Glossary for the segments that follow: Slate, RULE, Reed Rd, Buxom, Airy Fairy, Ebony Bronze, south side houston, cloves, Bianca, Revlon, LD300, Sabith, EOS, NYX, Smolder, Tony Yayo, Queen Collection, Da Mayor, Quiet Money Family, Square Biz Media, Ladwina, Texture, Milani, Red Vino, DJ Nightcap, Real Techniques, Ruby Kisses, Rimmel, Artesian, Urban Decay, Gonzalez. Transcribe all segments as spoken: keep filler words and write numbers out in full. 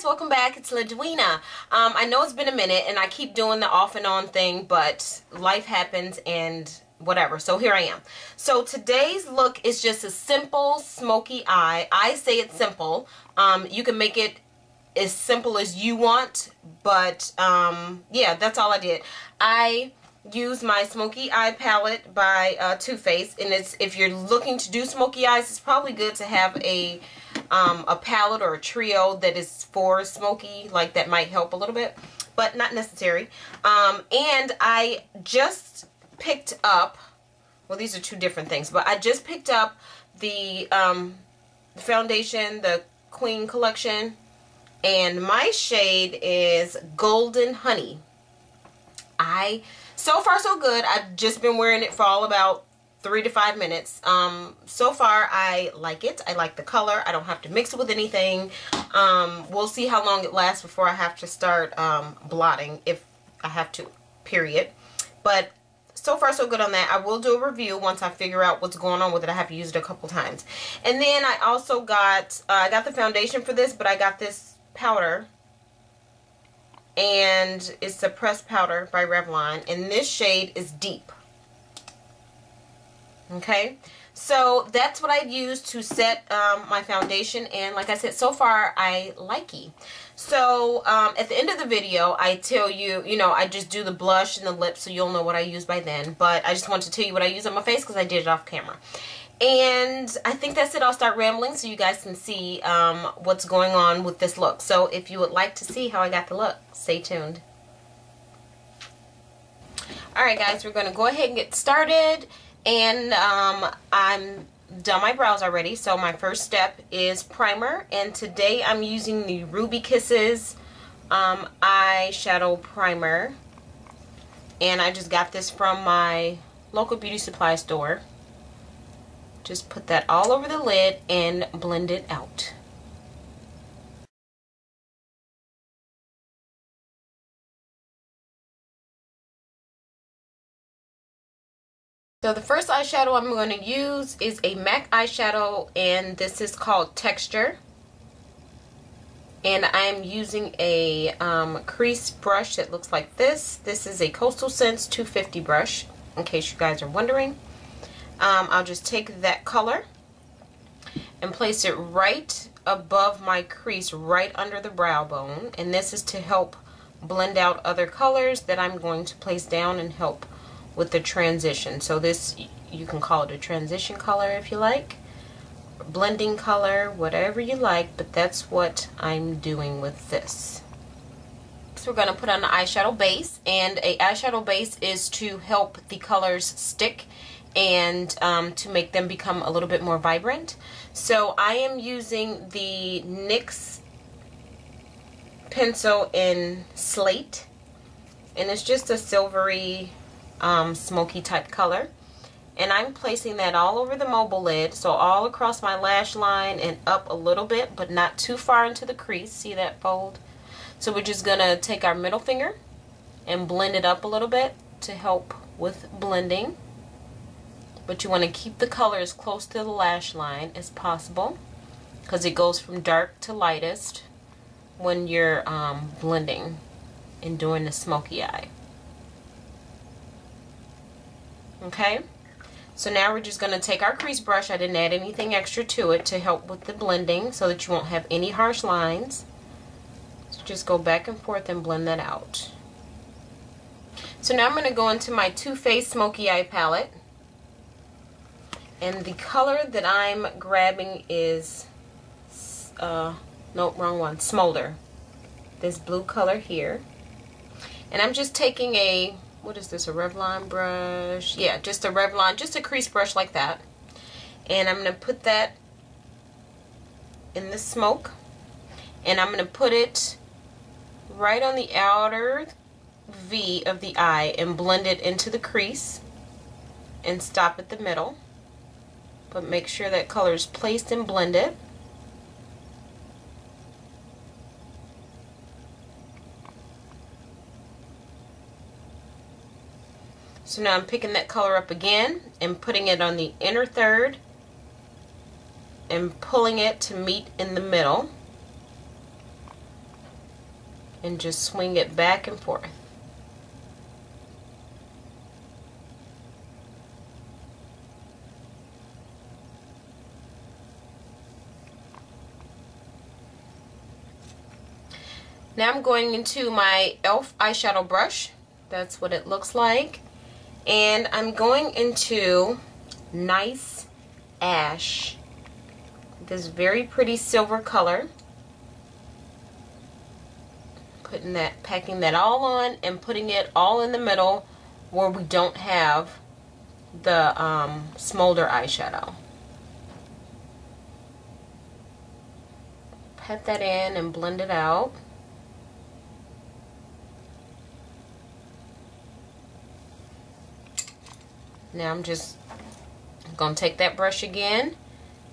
guys, welcome back. It's Ladwina. Um, I know it's been a minute and I keep doing the off and on thing, but life happens and whatever, so here I am. So today's look is just a simple smoky eye. I say it's simple. Um, you can make it as simple as you want, but um, yeah, that's all I did. I use my Smoky Eye palette by uh, Too Faced, and it's, if you're looking to do smoky eyes, it's probably good to have a um, a palette or a trio that is for smoky, like that might help a little bit, but not necessary. Um, and I just picked up, well, these are two different things, but I just picked up the um, foundation, the Queen Collection, and my shade is Golden Honey. I, so far so good. I've just been wearing it for all about three to five minutes. Um, so far I like it. I like the color. I don't have to mix it with anything. Um, we'll see how long it lasts before I have to start um, blotting, if I have to, period. But so far so good on that. I will do a review once I figure out what's going on with it. I have used it a couple times. And then I also got, uh, I got the foundation for this, but I got this powder, and it's the pressed powder by Revlon, and this shade is Deep. Okay, so that's what I've used to set um, my foundation, and like I said, so far I likey. So um, at the end of the video, I tell you, you know, I just do the blush and the lips, so you'll know what I use by then, but I just want to tell you what I use on my face because I did it off camera. And I think that's it. I'll start rambling so you guys can see um, what's going on with this look. So if you would like to see how I got the look, stay tuned. Alright guys, we're going to go ahead and get started. And um, I'm done my brows already. So my first step is primer. And today I'm using the Ruby Kisses um, eyeshadow primer. And I just got this from my local beauty supply store. Just put that all over the lid and blend it out. So the first eyeshadow I'm going to use is a MAC eyeshadow, and this is called Texture. And I'm using a um, crease brush that looks like this. This is a Coastal Scents two fifty brush, in case you guys are wondering. Um, I'll just take that color and place it right above my crease, right under the brow bone. And this is to help blend out other colors that I'm going to place down and help with the transition. So this, you can call it a transition color if you like, blending color, whatever you like, but that's what I'm doing with this. We're going to put on the eyeshadow base, and a eyeshadow base is to help the colors stick and um, to make them become a little bit more vibrant. So I am using the NYX pencil in Slate, and it's just a silvery um, smoky type color, and I'm placing that all over the mobile lid, so all across my lash line and up a little bit, but not too far into the crease. See that fold? So we're just gonna take our middle finger and blend it up a little bit to help with blending. But you want to keep the color as close to the lash line as possible, because it goes from dark to lightest when you're um, blending and doing the smoky eye. Okay, so now we're just going to take our crease brush. I didn't add anything extra to it to help with the blending so that you won't have any harsh lines. So just go back and forth and blend that out. So now I'm going to go into my Too Faced Smoky Eye palette. And the color that I'm grabbing is, uh, no, wrong one, Smolder. This blue color here. And I'm just taking a, what is this, a Revlon brush? Yeah, just a Revlon, just a crease brush like that. And I'm going to put that in the smoke. And I'm going to put it right on the outer V of the eye and blend it into the crease and stop at the middle. But make sure that color is placed and blended. So now I'm picking that color up again and putting it on the inner third and pulling it to meet in the middle. and just swing it back and forth. Now I'm going into my e l f eyeshadow brush. That's what it looks like. And I'm going into Nice Ash, this very pretty silver color. Putting that, packing that all on and putting it all in the middle where we don't have the um, Smolder eyeshadow. Pat that in and blend it out. Now I'm just going to take that brush again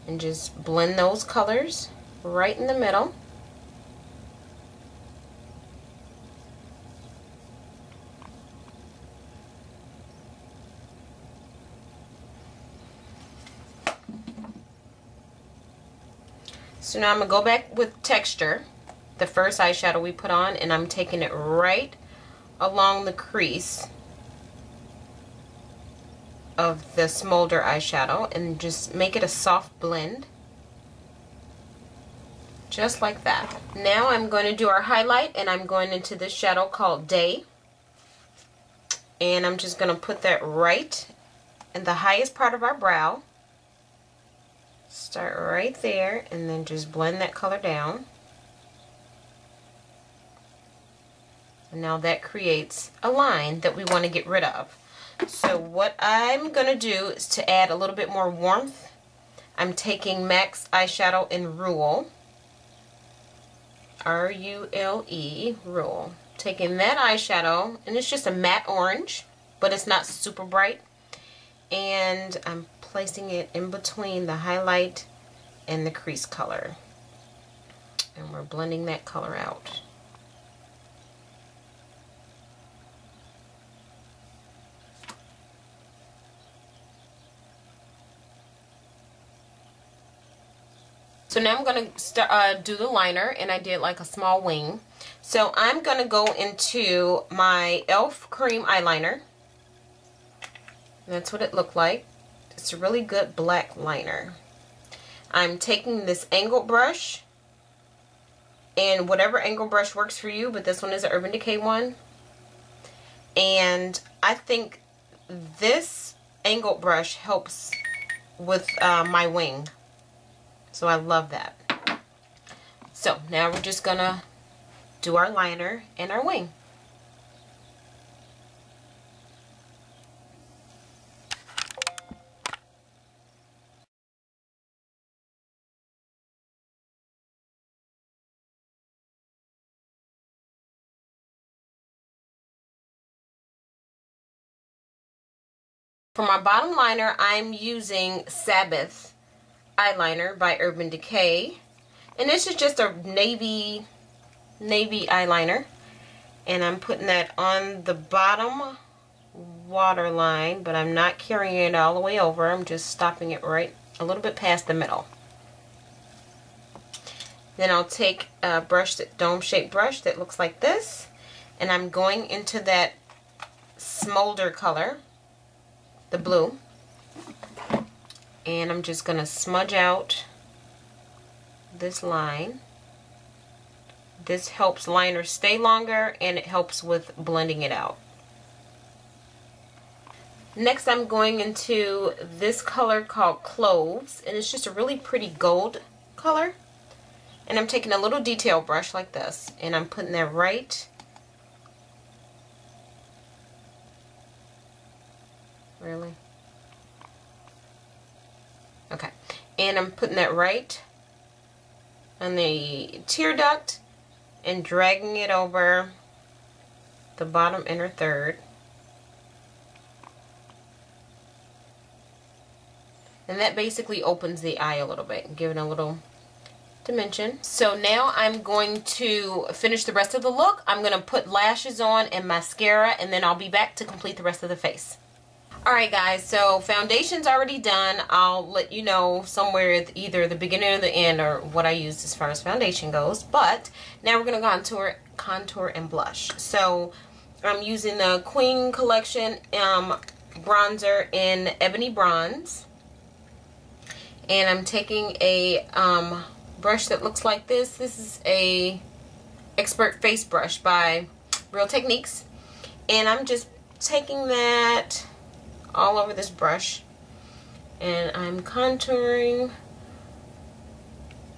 and just blend those colors right in the middle. So now I'm going to go back with Texture, the first eyeshadow we put on, and I'm taking it right along the crease of the Smolder eyeshadow and just make it a soft blend, just like that. Now I'm going to do our highlight, and I'm going into this shadow called Day, and I'm just going to put that right in the highest part of our brow. Start right there and then just blend that color down, and now that creates a line that we want to get rid of. So what I'm going to do is to add a little bit more warmth. I'm taking MAC's eyeshadow in RULE, R U L E, RULE. Taking that eyeshadow, and it's just a matte orange, but it's not super bright. And I'm placing it in between the highlight and the crease color. And we're blending that color out. So now I'm going to start, uh, do the liner, and I did like a small wing. So I'm going to go into my e l f cream eyeliner. That's what it looked like. It's a really good black liner. I'm taking this angled brush, and whatever angle brush works for you, but this one is an Urban Decay one. And I think this angled brush helps with uh, my wing. So I love that. So now we're just gonna do our liner and our wing. For my bottom liner, I'm using Sabith eyeliner by Urban Decay, and this is just a navy navy eyeliner, and I'm putting that on the bottom waterline, but I'm not carrying it all the way over. I'm just stopping it right a little bit past the middle. Then I'll take a brush, that dome shaped brush that looks like this, and I'm going into that Smolder color, the blue. And I'm just going to smudge out this line. This helps liner stay longer, and it helps with blending it out. Next, I'm going into this color called Cloves, and it's just a really pretty gold color. And I'm taking a little detail brush like this, and I'm putting that right really Okay, and I'm putting that right on the tear duct and dragging it over the bottom inner third. And that basically opens the eye a little bit, giving a little dimension. So now I'm going to finish the rest of the look. I'm going to put lashes on and mascara, and then I'll be back to complete the rest of the face. Alright guys, so foundation's already done. I'll let you know somewhere at either the beginning or the end or what I used as far as foundation goes. But now we're going to contour, contour and blush. So I'm using the Queen Collection um, bronzer in Ebony Bronze. And I'm taking a um, brush that looks like this. This is a Expert Face Brush by Real Techniques. And I'm just taking that all over this brush. And I'm contouring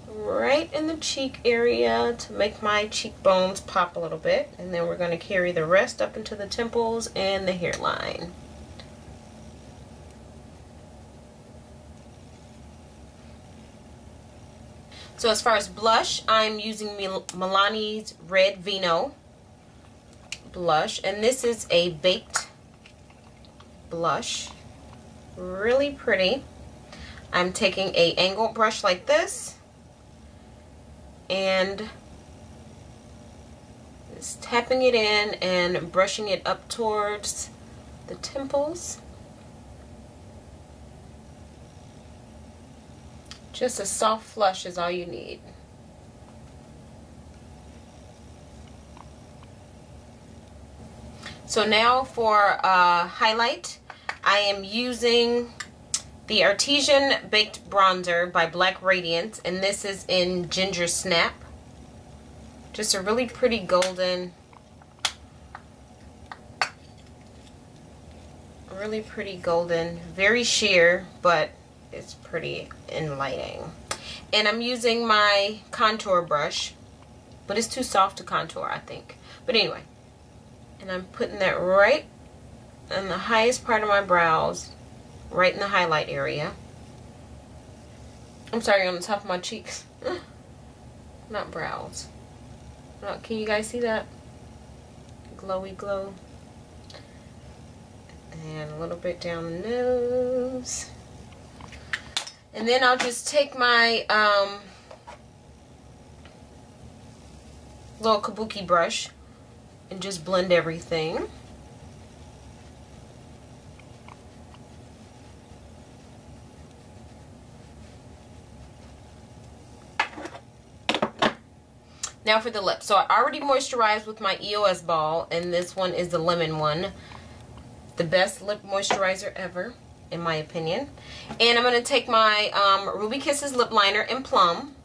right in the cheek area to make my cheekbones pop a little bit. And then we're going to carry the rest up into the temples and the hairline. So as far as blush, I'm using Mil Milani's Red Vino blush, and this is a baked blush, really pretty. I'm taking a angled brush like this, and just tapping it in and brushing it up towards the temples. Just a soft flush is all you need. So now for uh, highlight, I am using the Artesian Baked Bronzer by Black Radiance, and this is in Ginger Snap. Just a really pretty golden, really pretty golden, very sheer, but it's pretty enlightening. And I'm using my contour brush, but it's too soft to contour, I think. But anyway, and I'm putting that right in the highest part of my brows, right in the highlight area. I'm sorry, on the top of my cheeks. Not brows. Can you guys see that? Glowy glow. And a little bit down the nose. And then I'll just take my um, little kabuki brush and just blend everything. Now for the lips. So I already moisturized with my E O S ball, and this one is the lemon one. The best lip moisturizer ever, in my opinion. And I'm going to take my um, Ruby Kisses lip liner in Plum,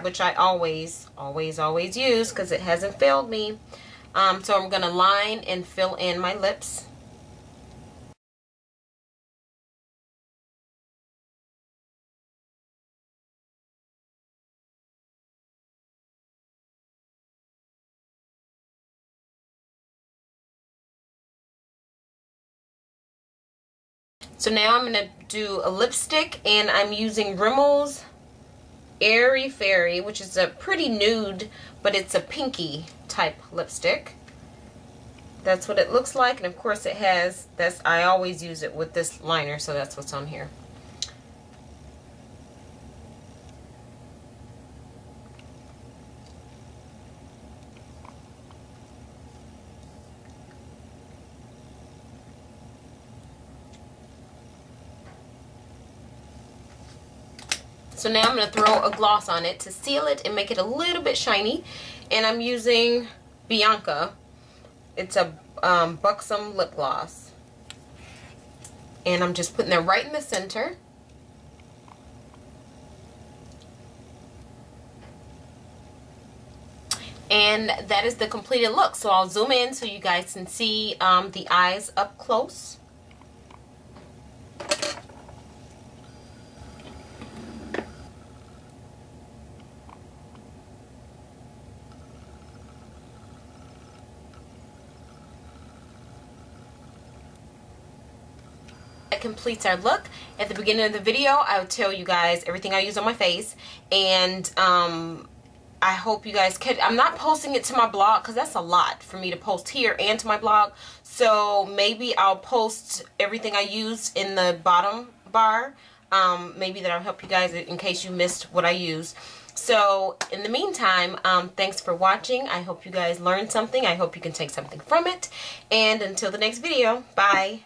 which I always, always, always use because it hasn't failed me. Um, so I'm going to line and fill in my lips. So now I'm going to do a lipstick, and I'm using Rimmel's Airy Fairy, which is a pretty nude, but it's a pinky type lipstick. That's what it looks like, and of course it has, that's, I always use it with this liner, so that's what's on here. So now I'm going to throw a gloss on it to seal it and make it a little bit shiny. And I'm using Bianca. It's a um, Buxom lip gloss. And I'm just putting that right in the center. And that is the completed look. So I'll zoom in so you guys can see um, the eyes up close. Completes our look. At the beginning of the video, I would tell you guys everything I use on my face, and um, I hope you guys can. I'm not posting it to my blog because that's a lot for me to post here and to my blog, so maybe I'll post everything I used in the bottom bar. Um, maybe that'll help you guys in case you missed what I use. So in the meantime, um, thanks for watching. I hope you guys learned something. I hope you can take something from it, and until the next video, bye.